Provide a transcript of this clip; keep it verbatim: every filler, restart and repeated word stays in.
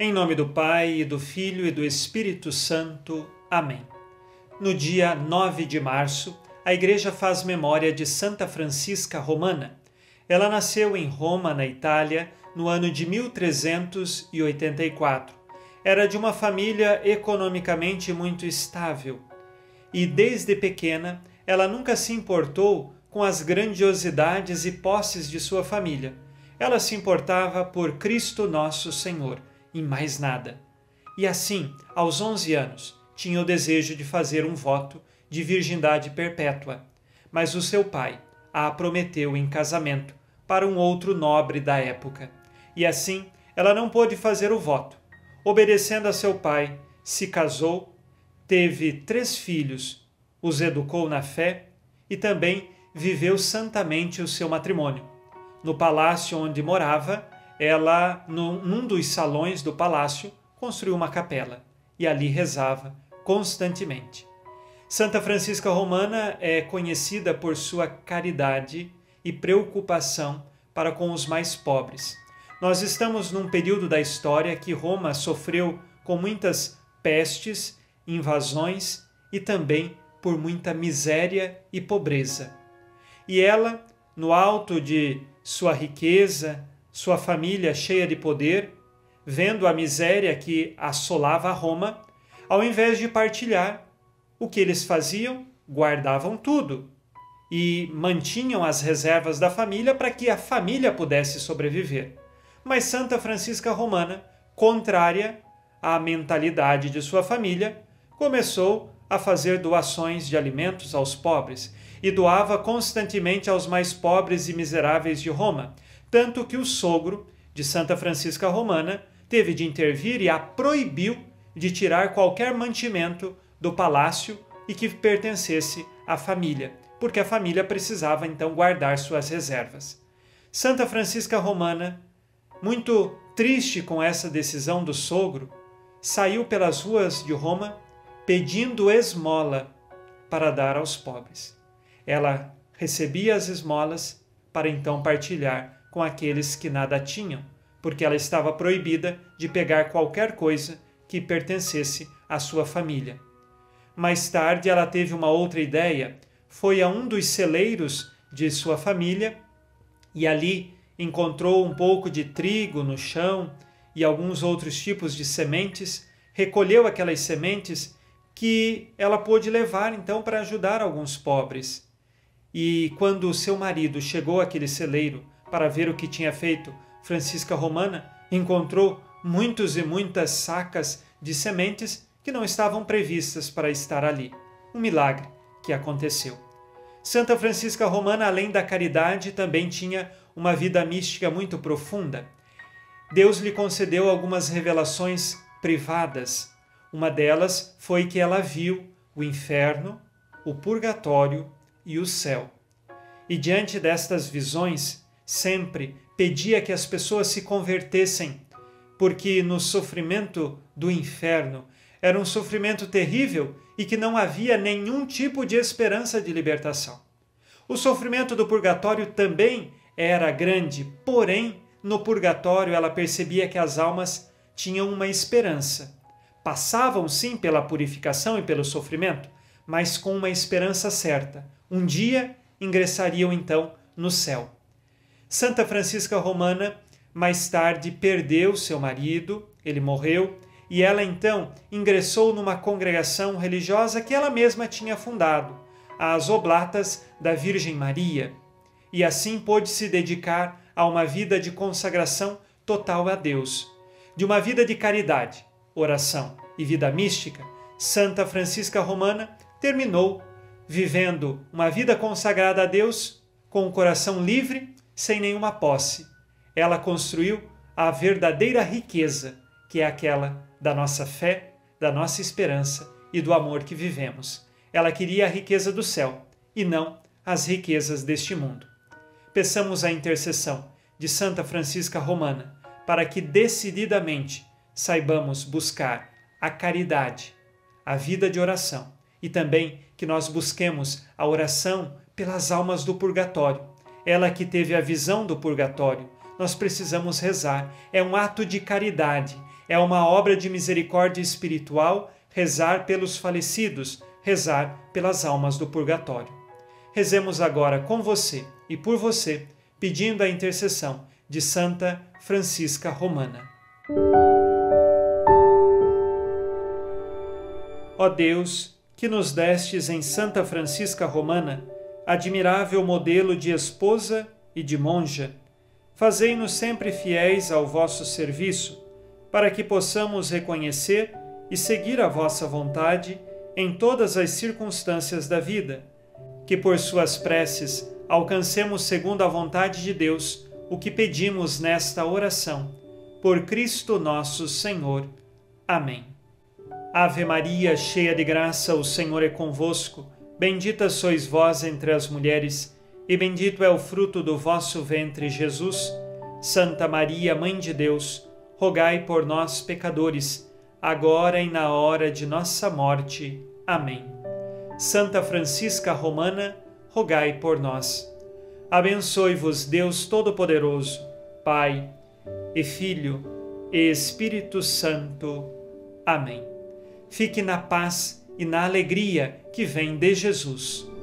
Em nome do Pai, e do Filho, e do Espírito Santo. Amém. No dia nove de março, a Igreja faz memória de Santa Francisca Romana. Ela nasceu em Roma, na Itália, no ano de mil trezentos e oitenta e quatro. Era de uma família economicamente muito estável. E desde pequena, ela nunca se importou com as grandiosidades e posses de sua família. Ela se importava por Cristo Nosso Senhor, em mais nada. E assim, aos onze anos, tinha o desejo de fazer um voto de virgindade perpétua. Mas o seu pai a prometeu em casamento para um outro nobre da época. E assim, ela não pôde fazer o voto. Obedecendo a seu pai, se casou, teve três filhos, os educou na fé e também viveu santamente o seu matrimônio. No palácio onde morava, ela, num dos salões do palácio, construiu uma capela e ali rezava constantemente. Santa Francisca Romana é conhecida por sua caridade e preocupação para com os mais pobres. Nós estamos num período da história que Roma sofreu com muitas pestes, invasões e também por muita miséria e pobreza. E ela, no alto de sua riqueza, sua família cheia de poder, vendo a miséria que assolava Roma, ao invés de partilhar, o que eles faziam? Guardavam tudo e mantinham as reservas da família para que a família pudesse sobreviver. Mas Santa Francisca Romana, contrária à mentalidade de sua família, começou a fazer doações de alimentos aos pobres e doava constantemente aos mais pobres e miseráveis de Roma. Tanto que o sogro de Santa Francisca Romana teve de intervir e a proibiu de tirar qualquer mantimento do palácio e que pertencesse à família, porque a família precisava então guardar suas reservas. Santa Francisca Romana, muito triste com essa decisão do sogro, saiu pelas ruas de Roma pedindo esmola para dar aos pobres. Ela recebia as esmolas para então partilhar com aqueles que nada tinham, porque ela estava proibida de pegar qualquer coisa que pertencesse à sua família. Mais tarde ela teve uma outra ideia, foi a um dos celeiros de sua família e ali encontrou um pouco de trigo no chão e alguns outros tipos de sementes, recolheu aquelas sementes que ela pôde levar então para ajudar alguns pobres. E quando o seu marido chegou àquele celeiro para ver o que tinha feito, Francisca Romana encontrou muitos e muitas sacas de sementes que não estavam previstas para estar ali. Um milagre que aconteceu. Santa Francisca Romana, além da caridade, também tinha uma vida mística muito profunda. Deus lhe concedeu algumas revelações privadas. Uma delas foi que ela viu o inferno, o purgatório e o céu. E diante destas visões, sempre pedia que as pessoas se convertessem, porque no sofrimento do inferno era um sofrimento terrível e que não havia nenhum tipo de esperança de libertação. O sofrimento do purgatório também era grande, porém, no purgatório ela percebia que as almas tinham uma esperança. Passavam sim pela purificação e pelo sofrimento, mas com uma esperança certa. Um dia ingressariam então no céu. Santa Francisca Romana, mais tarde, perdeu seu marido, ele morreu, e ela então ingressou numa congregação religiosa que ela mesma tinha fundado, as Oblatas da Virgem Maria, e assim pôde se dedicar a uma vida de consagração total a Deus. De uma vida de caridade, oração e vida mística, Santa Francisca Romana terminou vivendo uma vida consagrada a Deus, com o coração livre, sem nenhuma posse. Ela construiu a verdadeira riqueza, que é aquela da nossa fé, da nossa esperança e do amor que vivemos. Ela queria a riqueza do céu e não as riquezas deste mundo. Peçamos a intercessão de Santa Francisca Romana para que decididamente saibamos buscar a caridade, a vida de oração e também que nós busquemos a oração pelas almas do purgatório. Ela que teve a visão do purgatório, nós precisamos rezar. É um ato de caridade, É uma obra de misericórdia espiritual rezar pelos falecidos, rezar pelas almas do purgatório. Rezemos agora com você e por você, pedindo a intercessão de Santa Francisca Romana. Ó Deus, que nos destes em Santa Francisca Romana, admirável modelo de esposa e de monja, fazei-nos sempre fiéis ao vosso serviço, para que possamos reconhecer e seguir a vossa vontade em todas as circunstâncias da vida, que por suas preces alcancemos segundo a vontade de Deus o que pedimos nesta oração. Por Cristo nosso Senhor. Amém. Ave Maria, cheia de graça, o Senhor é convosco. Bendita sois vós entre as mulheres, e bendito é o fruto do vosso ventre, Jesus. Santa Maria, Mãe de Deus, rogai por nós, pecadores, agora e na hora de nossa morte. Amém. Santa Francisca Romana, rogai por nós. Abençoe-vos Deus Todo-Poderoso, Pai e Filho e Espírito Santo. Amém. Fique na paz e na alegria que vem de Jesus.